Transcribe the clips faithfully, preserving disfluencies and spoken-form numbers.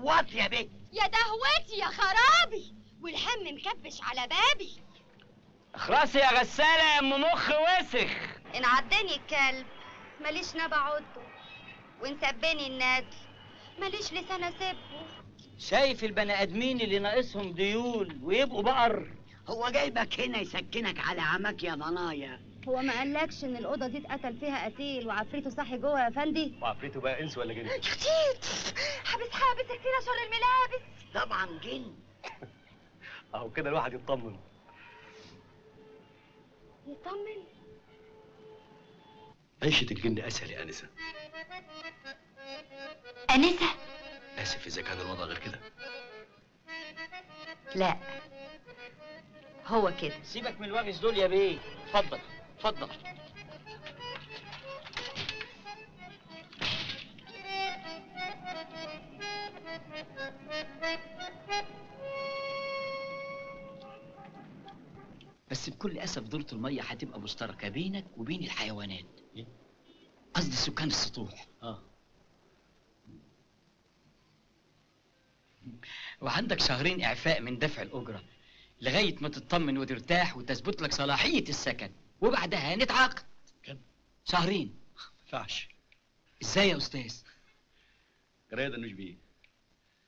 صوت يا بيه. يا دهوتي يا خرابي، والهم مكبش على بابي. اخلصي يا غسالة يا ام مخ وسخ. انعدني الكلب ماليش نبع عضه، ونسبني الندل ماليش لسان اسبه. شايف البني ادمين اللي ناقصهم ديون ويبقوا بقر؟ هو جايبك هنا يسكنك على عماك يا ضنايا؟ هو ما قالكش ان الاوضه دي اتقتل فيها قتيل وعفريته صاحي جوه يا فندي؟ وعفريته بقى انس ولا جن؟ يا كتيت حابس حابس كتير شر الملابس. طبعا جن. اهو كده الواحد يطمن. يطمن؟ عيشة الجن اسهل يا انسه. انسه؟ اسف اذا كان الوضع غير كده. لا هو كده. سيبك من الوجز دول يا بيه. اتفضل اتفضل. بس بكل اسف دورة الميه هتبقى مشتركه بينك وبين الحيوانات. ايه؟ قصدي سكان السطوح. اه. وعندك شهرين اعفاء من دفع الاجره لغايه ما تطمن وترتاح وتثبت لك صلاحيه السكن، وبعدها نتعاقد. كم؟ شهرين. ما ينفعش. ازاي يا استاذ؟ جرايه ده مش بيه،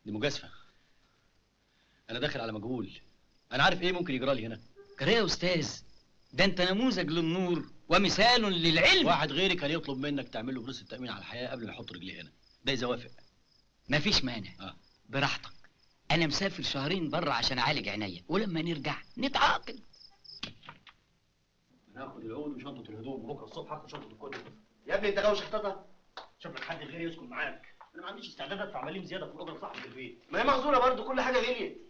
دي مجازفه. انا داخل على مجهول، انا عارف ايه ممكن يجرى لي هنا. جرايه يا استاذ، ده انت نموذج للنور ومثال للعلم. واحد غيرك كان يطلب منك تعمل له فلوس التامين على الحياه قبل ما يحط رجليه هنا، ده اذا وافق. مفيش مانع. اه براحتك. أنا مسافر شهرين بره عشان أعالج عينيا، ولما نرجع نتعاقد. هناخد العود وشنطة الهدوم، وبكرة الصبح هاخد شنطة الكتب. يا ابني أنت جاوي شحطتها؟ شوف لك حد غيري يسكن معاك، أنا ما عنديش استعداد أدفع مليم زيادة في الأجرة صاحب البيت. ما هي محظورة برضه، كل حاجة غليت.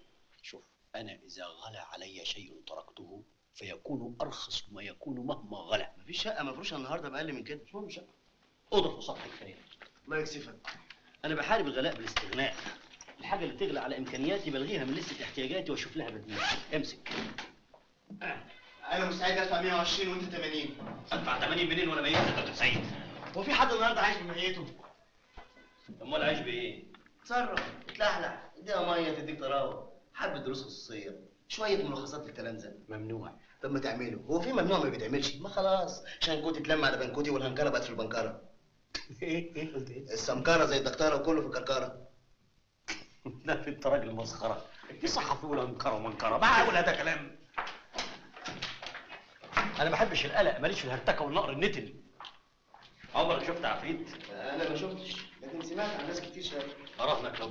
شوف، أنا إذا غلى علي شيء تركته فيكون أرخص ما يكون مهما غلى. مفيش شقة مفروشة النهارده بأقل من كده. مش مهم شقة. أوضة في سطح الخير. الله يكسفك. أنا بحارب الغلاء بالاستغناء. الحاجة اللي تغلى على إمكانياتي بلغيها من لستة احتياجاتي وأشوف لها بديل. امسك. أنا مستعد أدفع مية وعشرين وأنت تمانين. أدفع تمانين منين وأنا ميت يا دكتور سيد؟ هو في حد النهارده عايش بميته؟ أمال عايش بإيه؟ اتصرف، اتلحلح، اديها مية تديك طراوة، حبة دروس خصوصية، شوية ملخصات للتلامذة. ممنوع. طب ما تعمله، هو في ممنوع ما بيتعملش؟ ما خلاص، شنكوتي اتلم على بنكوتي والهنكرة بقت في البنكرة. إيه إيه قلت إيه؟ السمكرة زي الدكتورة وكله في الكركرة. لا في انت راجل مسخره، دي صحه تقول انكره ومنكره، معقول ده كلام؟ انا ما بحبش القلق، ماليش في الهرتكه والنقر النتن. عمرك شفت عفريت؟ انا ما شفتش، لكن سمعت عن ناس كتير شايفه. اراهنك لو